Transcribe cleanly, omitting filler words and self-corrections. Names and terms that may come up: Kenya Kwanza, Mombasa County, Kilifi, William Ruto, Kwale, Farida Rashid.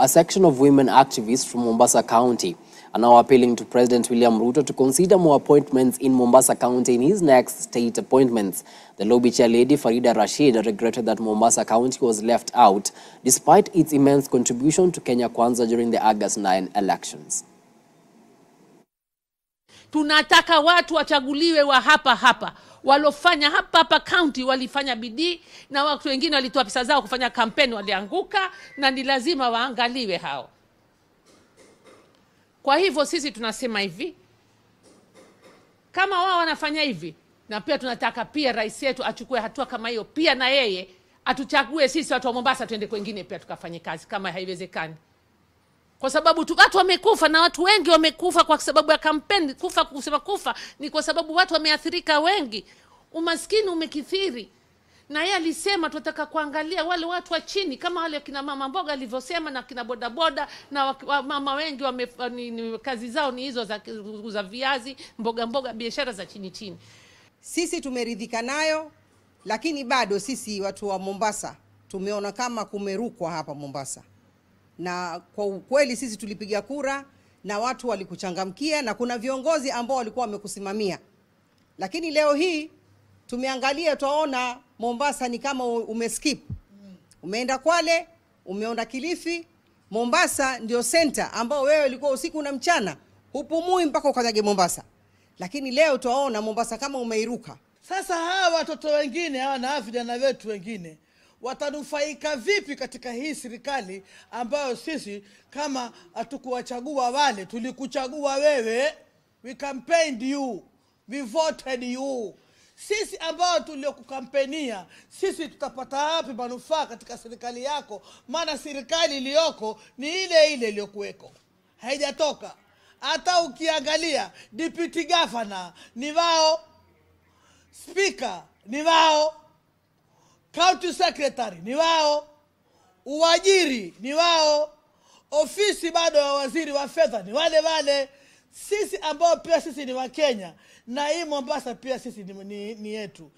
A section of women activists from Mombasa County are now appealing to President William Ruto to consider more appointments in Mombasa County in his next state appointments. The lobby chair lady Farida Rashid regretted that Mombasa County was left out despite its immense contribution to Kenya Kwanza during the August 9 elections. Tunataka watu wachaguliwe wa hapa walofanya hapa county, walifanya bidii, na watu wengine walitoa pesa zao kufanya kampeni, walianguka, na ni lazima waangaliwe hao. Kwa hivyo sisi tunasema hivi, kama wao wanafanya hivi, na pia tunataka pia rais yetu achukue hatua kama hiyo, pia na yeye atuchague sisi watu wa Mombasa tuende kwingine pia tukafanye kazi kama haiwezekani. Kwa sababu watu wamekufa, na watu wengi wamekufa kwa sababu ya kampeni. Kusema kufa ni kwa sababu watu wameathirika wengi. Umaskini umekithiri. Na yeye alisema tunataka kuangalia wale watu wa chini kama wale kina mama mboga alivyosema, na kina bodaboda, na mama wengi kazi zao ni hizo za kuuza viazi, mboga, biashara za chini. Sisi tumeridhika nayo, lakini bado sisi watu wa Mombasa tumeona kama kumerukwa hapa Mombasa. Na kwa ukweli sisi tulipiga kura na watu walikuchangamkia, na kuna viongozi ambao walikuwa wamekusimamia. Lakini leo hii tumeangalia, tuona Mombasa ni kama umeskip. Umeenda Kwale, umeenda Kilifi, Mombasa ndio center ambao wewe ulikuwa usiku na mchana hupumui mpaka ukaje Mombasa. Lakini leo tuona Mombasa kama umeiruka. Sasa hawa watoto wengine hawa na vijana wetu wengine watanufaika vipi katika hii serikali ambayo sisi kama hatukuwachagua wale? Tulikuchagua wewe, we campaigned you, we voted you. Sisi ambao tuliokukampenia, sisi tutapata wapi manufaa katika serikali yako? Maana serikali iliyoko ni ile iliyokuweko, haijatoka. Hata ukiangalia deputy governor ni wao, speaker ni wao, county secretary ni wao, uwajiri ni wao, ofisi bado ya waziri wa fedha ni wale. Sisi ambao pia sisi ni wa Kenya, na hii Mombasa pia sisi ni yetu.